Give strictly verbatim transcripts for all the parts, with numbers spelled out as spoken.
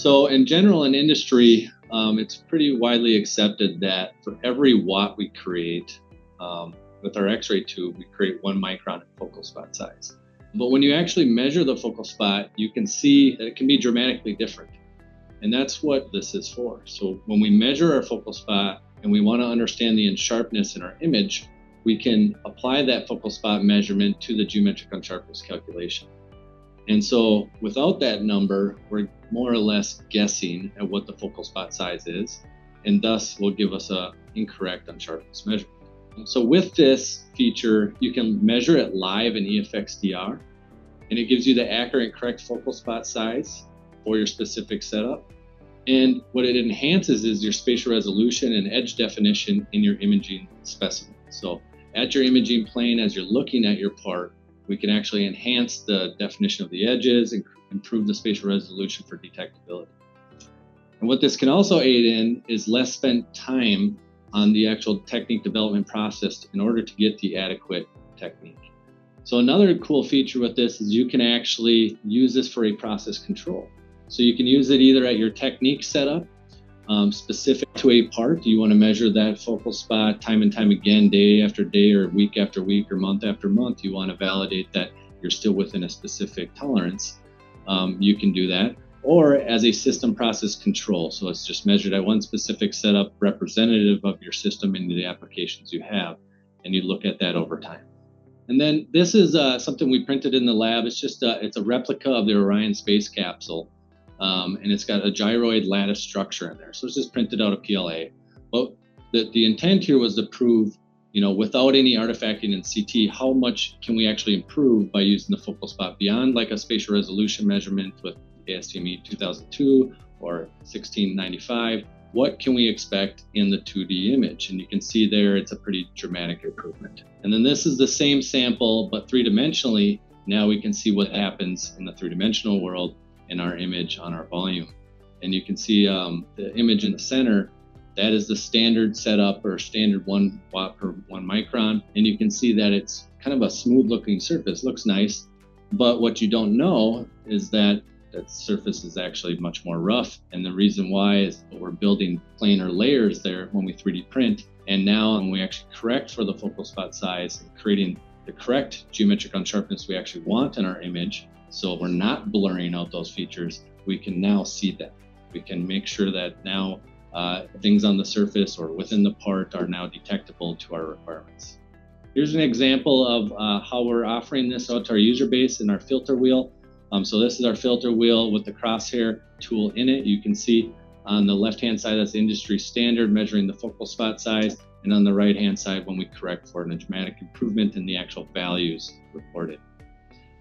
So in general, in industry, um, it's pretty widely accepted that for every watt we create um, with our X-ray tube, we create one micron in focal spot size. But when you actually measure the focal spot, you can see that it can be dramatically different. And that's what this is for. So when we measure our focal spot and we want to understand the unsharpness in our image, we can apply that focal spot measurement to the geometric unsharpness calculation. And so without that number, we're more or less guessing at what the focal spot size is, and thus will give us an incorrect unsharpness measurement. So with this feature, you can measure it live in E F X D R, and it gives you the accurate and correct focal spot size for your specific setup. And what it enhances is your spatial resolution and edge definition in your imaging specimen. So at your imaging plane, as you're looking at your part, we can actually enhance the definition of the edges and improve the spatial resolution for detectability. And what this can also aid in is less spent time on the actual technique development process in order to get the adequate technique. So another cool feature with this is you can actually use this for a process control. So you can use it either at your technique setup, um, specific to a part. Do you want to measure that focal spot time and time again, day after day, or week after week, or month after month? You want to validate that you're still within a specific tolerance. Um, you can do that. Or as a system process control. So it's just measured at one specific setup, representative of your system and the applications you have, and you look at that over time. And then this is uh, something we printed in the lab. It's just a, it's a replica of the Orion space capsule, um, and it's got a gyroid lattice structure in there. So it's just printed out a P L A. But the, the intent here was to prove, you know, without any artifacting in C T, how much can we actually improve by using the focal spot beyond like a spatial resolution measurement with A S T M E two thousand two or sixteen ninety-five, what can we expect in the two D image? And you can see there, it's a pretty dramatic improvement. And then this is the same sample, but three-dimensionally, now we can see what happens in the three-dimensional world in our image on our volume. And you can see um, the image in the center, that is the standard setup or standard one watt per one micron. And you can see that it's kind of a smooth looking surface, looks nice. But what you don't know is that that surface is actually much more rough. And the reason why is we're building planar layers there when we three D print. And now when we actually correct for the focal spot size and creating the correct geometric unsharpness we actually want in our image, so we're not blurring out those features, we can now see that. We can make sure that now uh, things on the surface or within the part are now detectable to our requirements. Here's an example of uh, how we're offering this out to our user base in our filter wheel. Um, so this is our filter wheel with the crosshair tool in it. You can see on the left-hand side, that's industry standard, measuring the focal spot size. And on the right-hand side, when we correct for it, a dramatic improvement in the actual values reported.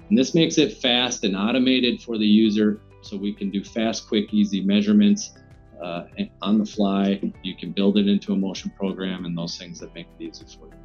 And this makes it fast and automated for the user. So we can do fast, quick, easy measurements uh, on the fly. You can build it into a motion program and those things that make it easy for you.